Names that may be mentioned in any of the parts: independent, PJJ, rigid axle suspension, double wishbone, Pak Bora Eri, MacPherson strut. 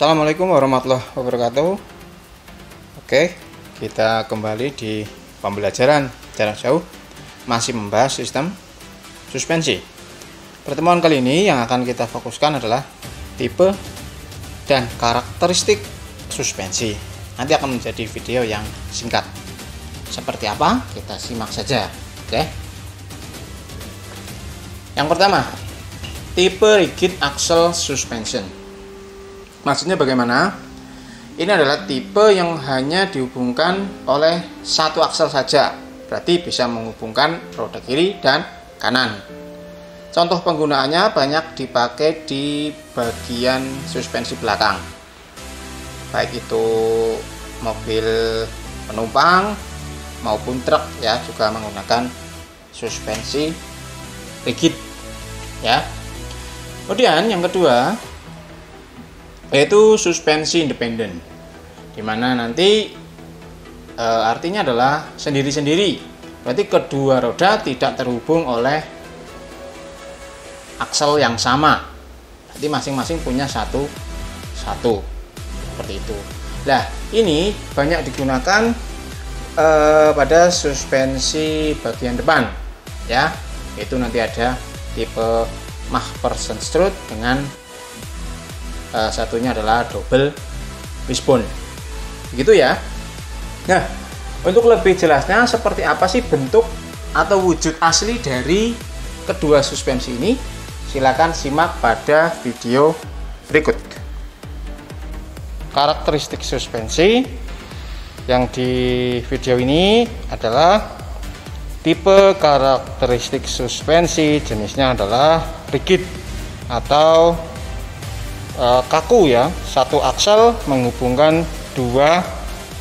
Assalamualaikum warahmatullahi wabarakatuh. Oke, kita kembali di pembelajaran jarak jauh, masih membahas sistem suspensi. Pertemuan kali ini yang akan kita fokuskan adalah tipe dan karakteristik suspensi. Nanti akan menjadi video yang singkat. Seperti apa? Kita simak saja. Oke. Yang pertama, tipe rigid axle suspension. Maksudnya bagaimana? Ini adalah tipe yang hanya dihubungkan oleh satu aksel saja. Berarti bisa menghubungkan roda kiri dan kanan. Contoh penggunaannya banyak dipakai di bagian suspensi belakang. Baik itu mobil penumpang maupun truk ya, juga menggunakan suspensi rigid ya. Kemudian yang kedua yaitu suspensi independen, dimana nanti artinya adalah sendiri-sendiri, berarti kedua roda tidak terhubung oleh aksel yang sama, berarti masing-masing punya satu seperti itu. Nah, ini banyak digunakan pada suspensi bagian depan ya, itu nanti ada tipe MacPherson strut dengan satunya adalah double wishbone, begitu ya. Nah, untuk lebih jelasnya seperti apa sih bentuk atau wujud asli dari kedua suspensi ini, silakan simak pada video berikut. Karakteristik suspensi yang di video ini adalah tipe karakteristik suspensi, jenisnya adalah rigid atau kaku ya, satu aksel menghubungkan dua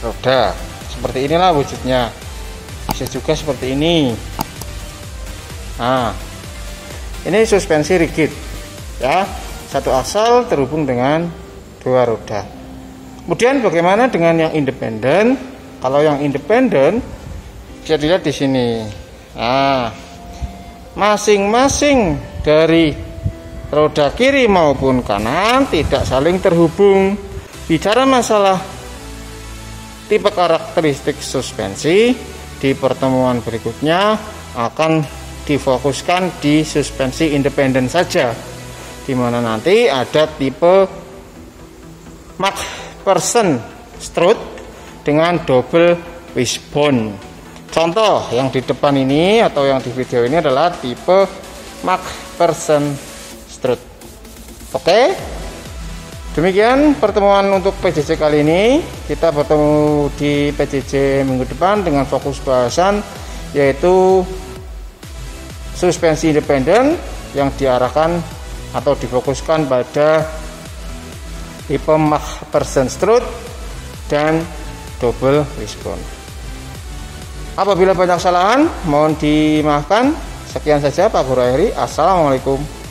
roda. Seperti inilah wujudnya, bisa juga seperti ini. Nah, ini suspensi rigid ya, satu aksel terhubung dengan dua roda. Kemudian bagaimana dengan yang independen? Kalau yang independen bisa dilihat di sini. Nah, masing-masing dari roda kiri maupun kanan tidak saling terhubung. Bicara masalah tipe karakteristik suspensi, di pertemuan berikutnya akan difokuskan di suspensi independen saja, dimana nanti ada tipe MacPherson strut dengan double wishbone. Contoh yang di depan ini atau yang di video ini adalah tipe MacPherson strut. Oke, demikian pertemuan untuk PJJ kali ini. Kita bertemu di PJJ minggu depan dengan fokus bahasan yaitu suspensi independen yang diarahkan atau difokuskan pada tipe MacPherson strut dan double wishbone. Apabila banyak kesalahan mohon dimaafkan. Sekian saja Pak Bora Eri. Assalamualaikum